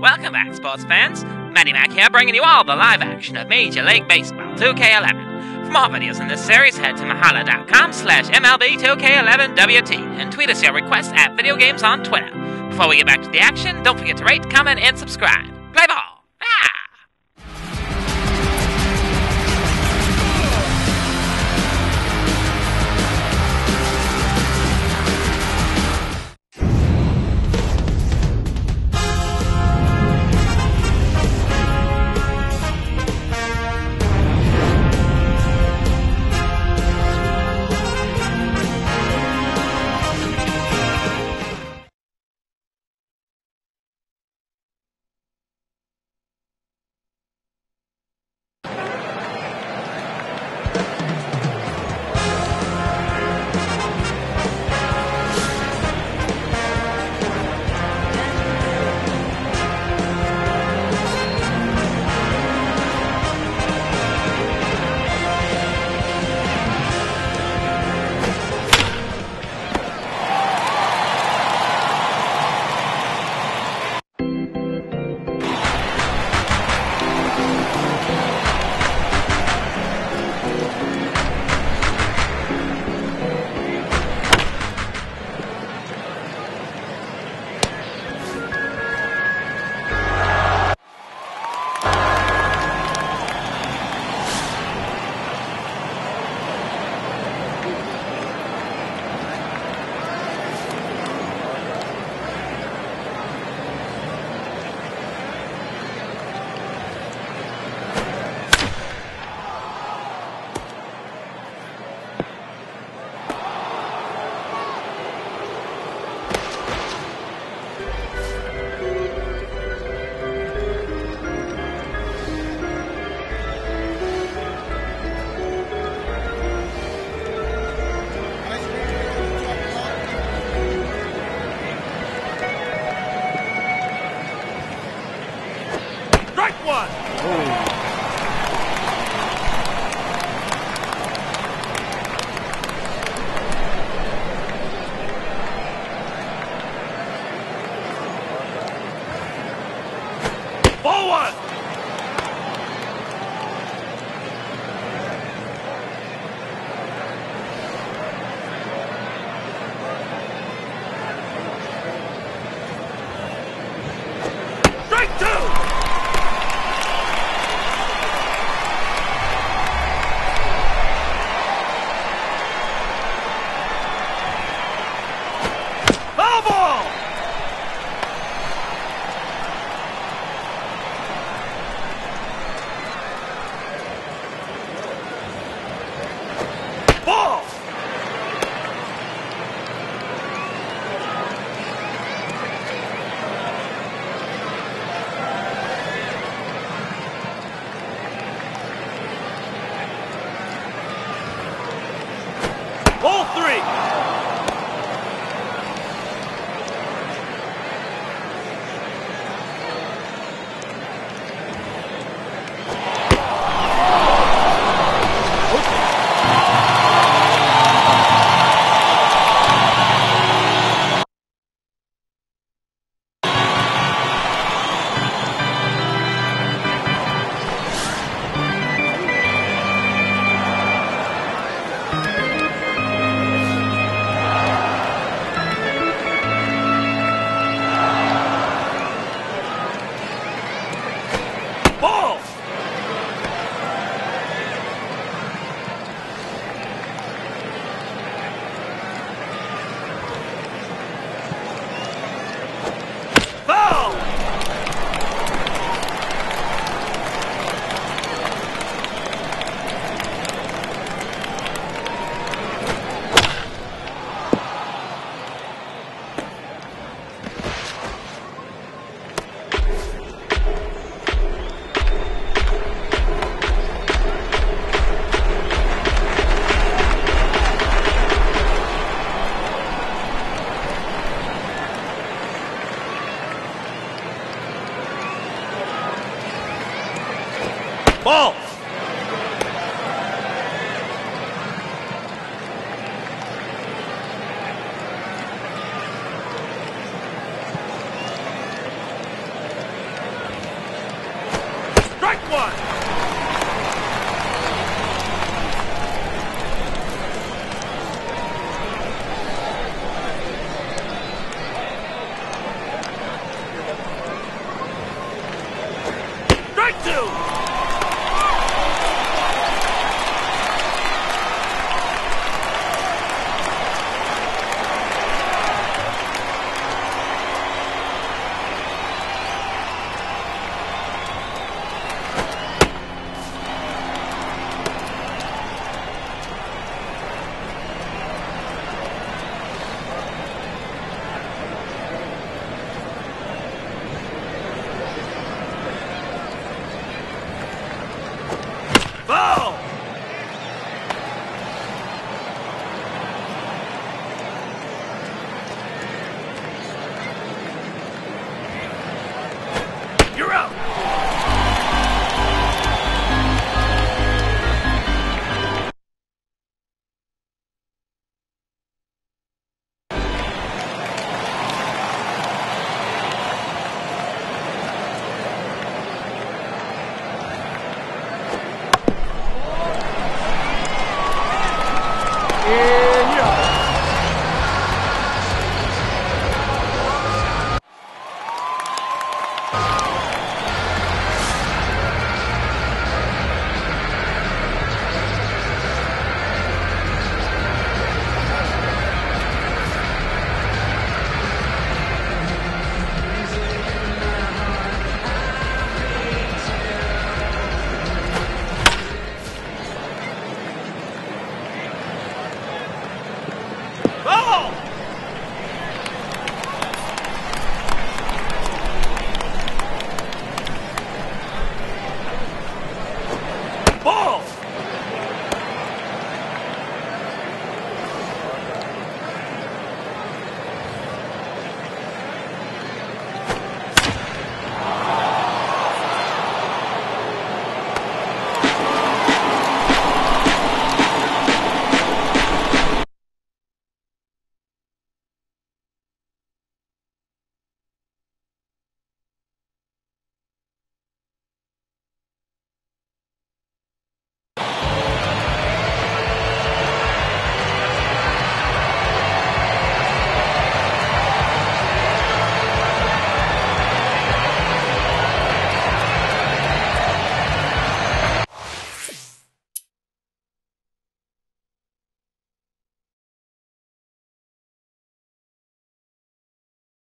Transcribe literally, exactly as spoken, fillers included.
Welcome back, sports fans. Matty Mac here, bringing you all the live action of Major League Baseball two K eleven. For more videos in this series, head to mahalo dot com slash M L B two K eleven W T and tweet us your requests at Video Games on Twitter. Before we get back to the action, don't forget to rate, comment, and subscribe. Play ball! two.